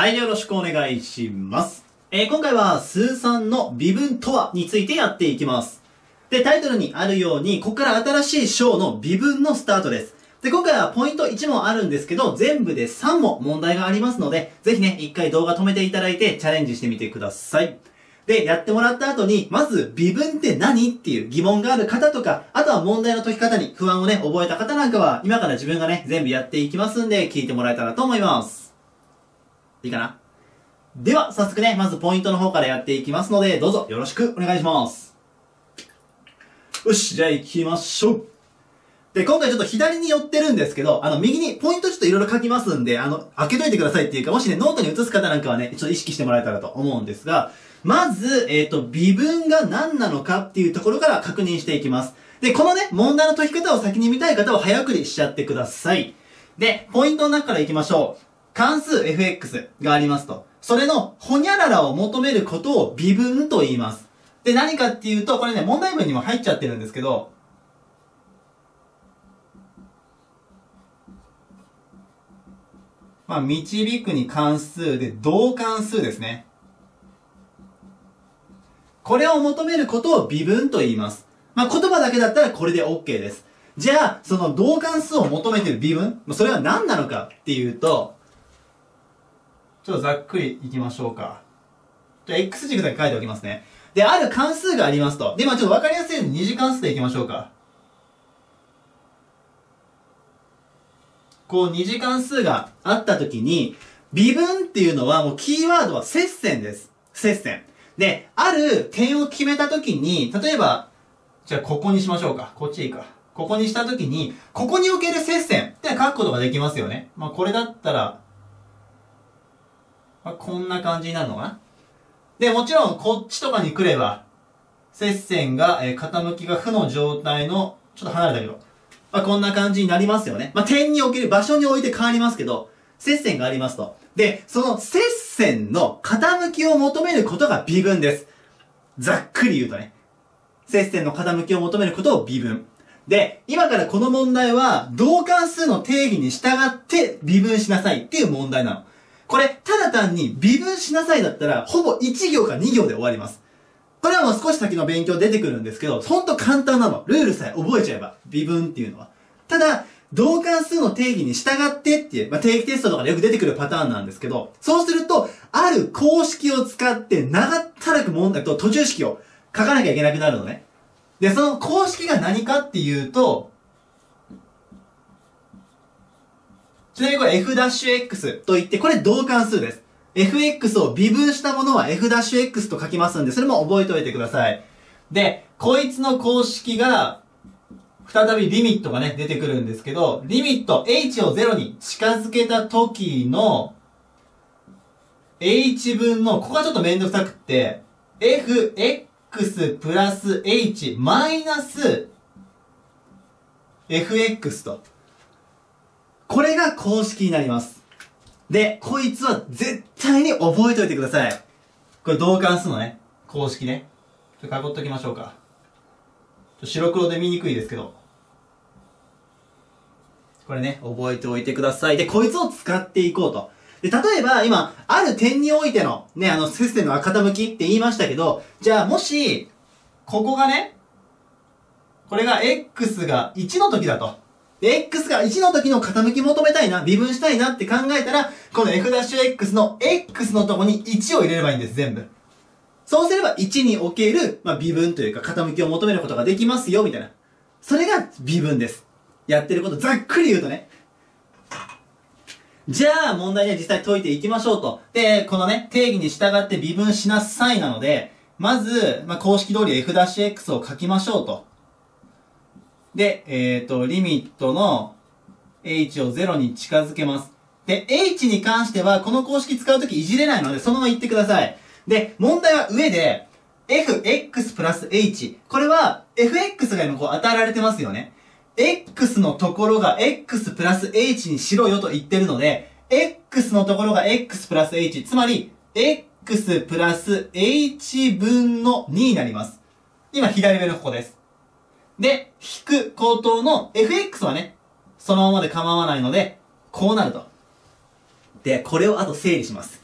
はい、よろしくお願いします。今回は、数3の微分とはについてやっていきます。で、タイトルにあるように、ここから新しい章の微分のスタートです。で、今回はポイント1問あるんですけど、全部で3問問題がありますので、ぜひね、一回動画止めていただいてチャレンジしてみてください。で、やってもらった後に、まず、微分って何っていう疑問がある方とか、あとは問題の解き方に不安をね、覚えた方なんかは、今から自分がね、全部やっていきますんで、聞いてもらえたらと思います。いいかな？では、早速ね、まずポイントの方からやっていきますので、どうぞよろしくお願いします。よし、じゃあ行きましょう。で、今回ちょっと左に寄ってるんですけど、右にポイントちょっといろいろ書きますんで、開けといてくださいっていうか、もしね、ノートに移す方なんかはね、ちょっと意識してもらえたらと思うんですが、まず、微分が何なのかっていうところから確認していきます。で、このね、問題の解き方を先に見たい方は早送りしちゃってください。で、ポイントの中から行きましょう。関数 fx がありますと。それのほにゃららを求めることを微分と言います。で、何かっていうと、これね、問題文にも入っちゃってるんですけど、まあ、導くに関数で同関数ですね。これを求めることを微分と言います。まあ、言葉だけだったらこれで OK です。じゃあ、その同関数を求めてる微分、それは何なのかっていうと、ちょっとざっくりいきましょうか。じゃあ、x 軸だけ書いておきますね。で、ある関数がありますと。で、まぁ、ちょっとわかりやすいように二次関数でいきましょうか。こう、二次関数があったときに、微分っていうのはもうキーワードは接線です。接線。で、ある点を決めたときに、例えば、じゃあ、ここにしましょうか。こっちいいか。ここにしたときに、ここにおける接線って書くことができますよね。まぁ、これだったら、まあ、こんな感じになるのかな。で、もちろん、こっちとかに来れば、接線が、傾きが負の状態の、ちょっと離れたけど、まあ、こんな感じになりますよね。まあ、点における場所において変わりますけど、接線がありますと。で、その接線の傾きを求めることが微分です。ざっくり言うとね。接線の傾きを求めることを微分。で、今からこの問題は、同関数の定義に従って微分しなさいっていう問題なの。これ、ただ単に微分しなさいだったら、ほぼ1行か2行で終わります。これはもう少し先の勉強出てくるんですけど、ほんと簡単なの。ルールさえ覚えちゃえば、微分っていうのは。ただ、同関数の定義に従ってっていう、まあ、定義テストとかでよく出てくるパターンなんですけど、そうすると、ある公式を使って長ったらく問題と途中式を書かなきゃいけなくなるのね。で、その公式が何かっていうと、ちなみにこれ f'(x) といって、これ同関数です。fx を微分したものは f'(x) と書きますんで、それも覚えておいてください。で、こいつの公式が、再びリミットがね、出てくるんですけど、リミット h を0に近づけた時の、h 分の、ここがちょっとめんどくさくって、fx プラス h マイナス fx と。これが公式になります。で、こいつは絶対に覚えておいてください。これ同関数のね、公式ね。ちょっと囲っときましょうか。白黒で見にくいですけど。これね、覚えておいてください。で、こいつを使っていこうと。で、例えば今、ある点においての、ね、接線の傾きって言いましたけど、じゃあもし、ここがね、これが x が1の時だと。で、x が1の時の傾き求めたいな、微分したいなって考えたら、この f'(x) の x のとこに1を入れればいいんです、全部。そうすれば1における、まあ、微分というか傾きを求めることができますよ、みたいな。それが微分です。やってることざっくり言うとね。じゃあ、問題には実際解いていきましょうと。で、このね、定義に従って微分しなさいなので、まず、まあ、公式通り f'(x) を書きましょうと。で、リミットの h を0に近づけます。で、h に関しては、この公式使うときいじれないので、そのまま言ってください。で、問題は上で、fx プラス h。これは、fx が今こう与えられてますよね。x のところが x プラス h にしろよと言ってるので、x のところが x プラス h。つまり、x プラス h 分の2になります。今、左上のここです。で、引く口頭の fx はね、そのままで構わないので、こうなると。で、これをあと整理します。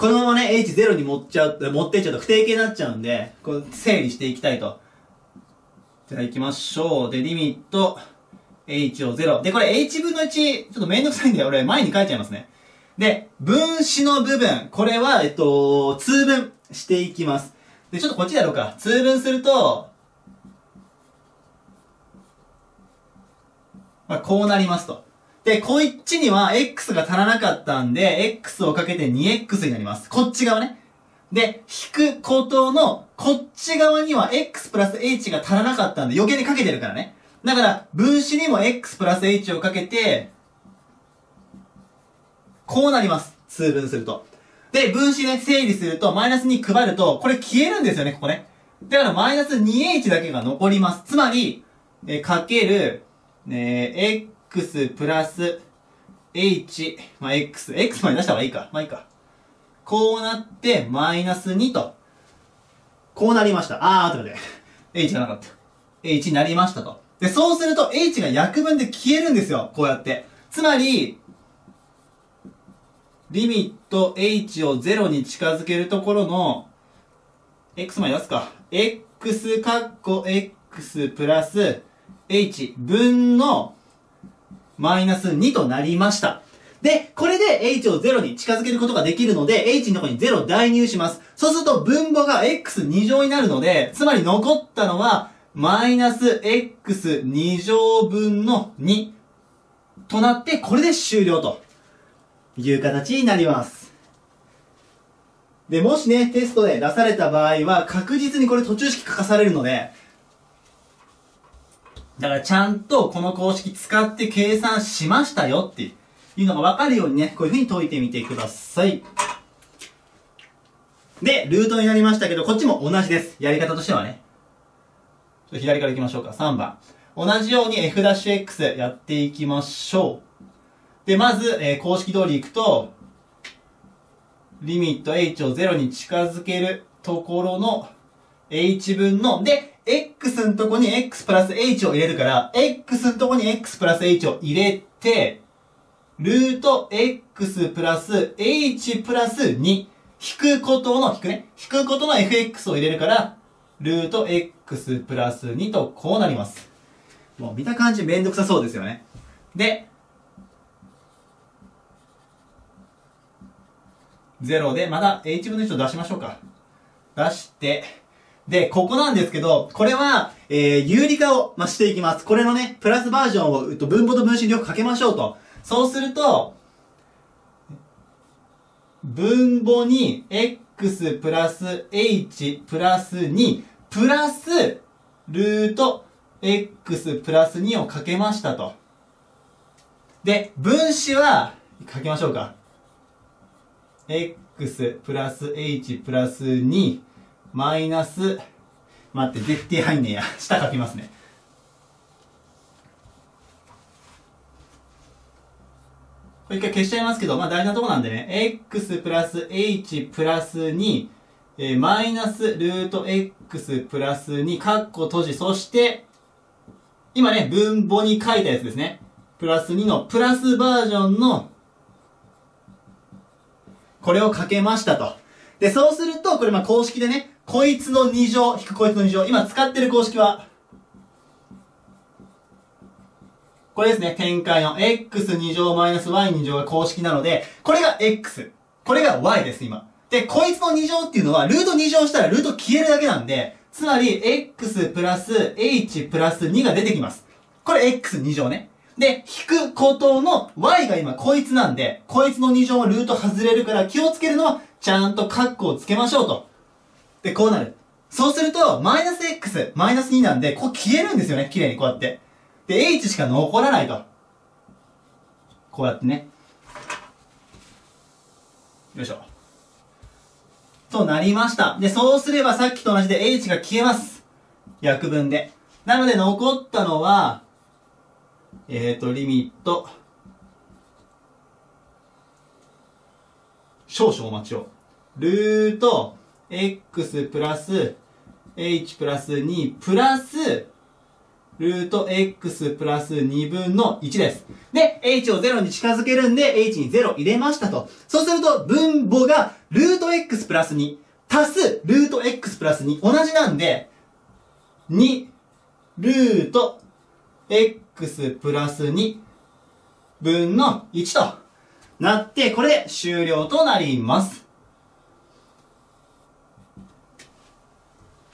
このままね、H0 に持ってっちゃうと不定形になっちゃうんで、こう整理していきたいと。じゃあ行きましょう。で、リミット、H を0。で、これ H 分の1、ちょっとめんどくさいんで、俺前に書いちゃいますね。で、分子の部分、これは、通分していきます。で、ちょっとこっちやろうか。通分すると、まあ、こうなりますと。で、こっちには x が足らなかったんで、x をかけて 2x になります。こっち側ね。で、引くことの、こっち側には x プラス h が足らなかったんで、余計にかけてるからね。だから、分子にも x プラス h をかけて、こうなります。通分すると。で、分子ね、整理すると、マイナス2配ると、これ消えるんですよね、ここね。だから、マイナス 2h だけが残ります。つまり、かける、x プラス h、まあ、x まで出した方がいいか。まあいいか。こうなって、マイナス2と。こうなりました。あー、後で。h がなかった。h になりましたと。で、そうすると、h が約分で消えるんですよ。こうやって。つまり、リミット h を0に近づけるところの、x まで出すか。x カッコ x プラス、h 分のマイナス2となりました。で、これで h を0に近づけることができるので、h のところに0代入します。そうすると分母が x2 乗になるので、つまり残ったのは、マイナス x2 乗分の2となって、これで終了という形になります。で、もしね、テストで出された場合は、確実にこれ途中式書かされるので、だからちゃんとこの公式使って計算しましたよっていうのがわかるようにね、こういう風に解いてみてください。で、ルートになりましたけど、こっちも同じです。やり方としてはね。ちょっと左から行きましょうか。3番。同じように f'(x) やっていきましょう。で、まず、公式通り行くと、リミット h を0に近づけるところの h 分の、で、x のとこに x プラス h を入れるから、x のとこに x プラス h を入れて、ルート x プラス h プラス2、引くことの、引くことの fx を入れるから、ルート x プラス2とこうなります。もう見た感じめんどくさそうですよね。で、0で、また h 分の1を出しましょうか。出して、で、ここなんですけど、これは、有理化を、していきます。これのね、プラスバージョンを、分母と分子によくかけましょうと。そうすると、分母に x プラス h プラス2プラスルート x プラス2をかけましたと。で、分子は、かけましょうか。x プラス h プラス2マイナス、待って、絶対入んねえや。下書きますね。これ一回消しちゃいますけど、まあ大事なとこなんでね。x プラス h プラス2、マイナスルート x プラス2、カッコ閉じ、そして、今ね、分母に書いたやつですね。プラス2のプラスバージョンの、これをかけましたと。で、そうすると、これまあ公式でね、こいつの2乗、引くこいつの2乗、今使ってる公式は、これですね、展開の x2 乗マイナス y2 乗が公式なので、これが x、これが y です、今。で、こいつの2乗っていうのは、ルート2乗したらルート消えるだけなんで、つまり、x プラス h プラス2が出てきます。これ x2 乗ね。で、引くことの y が今こいつなんで、こいつの2乗はルート外れるから気をつけるのは、ちゃんとカッコをつけましょうと。で、こうなる。そうすると、マイナス x、マイナス2なんで、ここ消えるんですよね。綺麗にこうやって。で、h しか残らないと。こうやってね。よいしょ。となりました。で、そうすればさっきと同じで h が消えます。約分で。なので、残ったのは、リミット。少々お待ちを。ルート、x プラス、h プラス2、プラス、ルート x プラス2分の1です。で、h を0に近づけるんで、h に0入れましたと。そうすると、分母がルート x プラス2、足すルート x プラス2、同じなんで、2、ルート x プラス2分の1となって、これで終了となります。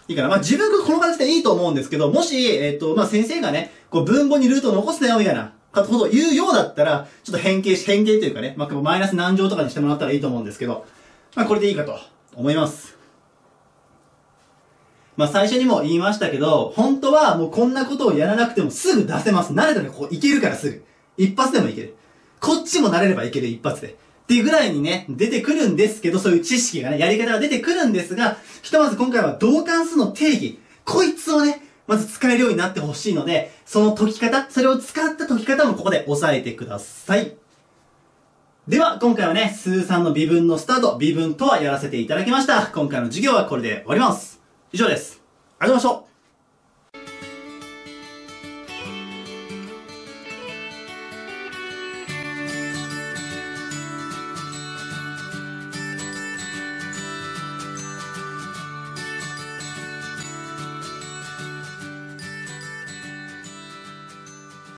いいかな。まあ、自分がこの形でいいと思うんですけど、もし、まあ、先生がね、こう、分母にルートを残すなよ、みたいな、ことを言うようだったら、ちょっと変形というかね、まあ、マイナス何乗とかにしてもらったらいいと思うんですけど、まあ、これでいいかと思います。まあ、最初にも言いましたけど、本当はもうこんなことをやらなくてもすぐ出せます。慣れたらここいけるからすぐ。一発でもいける。こっちも慣れればいける、一発で。っていうぐらいにね、出てくるんですけど、そういう知識がね、やり方が出てくるんですが、ひとまず今回は同関数の定義、こいつをね、まず使えるようになってほしいので、その解き方、それを使った解き方もここで押さえてください。では、今回はね、数3の微分のスタート、微分とはやらせていただきました。今回の授業はこれで終わります。以上です。ありがとうございました。